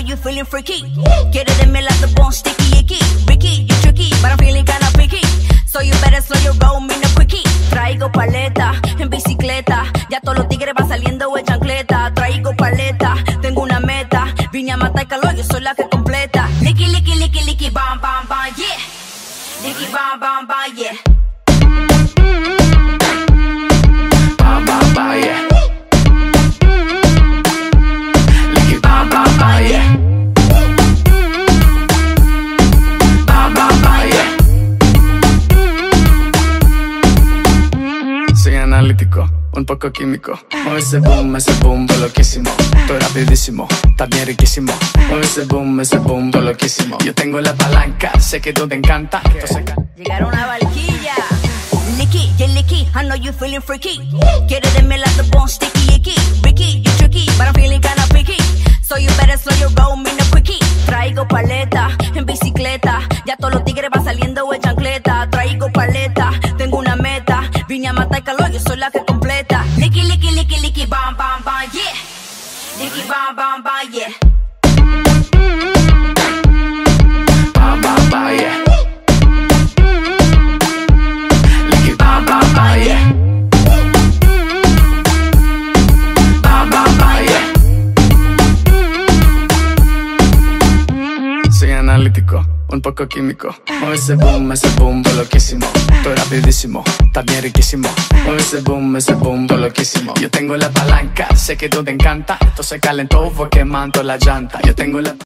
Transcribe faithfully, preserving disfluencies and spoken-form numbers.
know you're feeling freaky. Quiero de me like the bone sticky, icky. Ricky, you're tricky, but I'm feeling kinda picky. So you better slow your roll, me no quickie. Traigo paleta, en bicicleta. Ya todos los tigres van saliendo de chancleta. Traigo paleta, tengo una meta. Vine a matar calor, yo soy la que completa. Licky, licky, licky, licky, bam, bam, bam, yeah. Licky, bam, bam, bam, yeah. Bam, bam, bam, yeah. Licky, bam, bam, bam, yeah. Bam, bam, bam, yeah. Soy analítico, un poco químico. Mueve ese boom, ese boom, loquísimo. Estoy rapidísimo, está bien riquísimo. Mueve ese boom, ese boom, loquísimo. Yo tengo la palanca, sé que tú te encanta. Llegaron a Valquilla. Licky, yeah, Licky, I know you feeling freaky. Quiero de me like the bone sticky, icky. Ricky, you tricky, but I'm feeling kinda picky. So you better slow your roll, me no quickie. Traigo paleta, en bicicleta. Ya todos los tigres van saliendo de chancleta. Traigo paleta, tengo una meta. Vine a matar calor, yo soy la que completa. Licky, licky, licky, licky, bam, bam, bam, yeah. Licky, bam, bam, bam, yeah. Bam, bam, bam, yeah. Licky, bam, bam, bam, yeah. Bam, bam, bam, yeah. Soy analítico, un poco químico. Mueve ese boom, ese boom, loquísimo. Estoy rapidísimo, está bien riquísimo. Mueve ese boom, ese boom, loquísimo. Yo tengo la palanca, sé que tú te encanta. Esto se calentó, fue quemando la llanta. Yo tengo la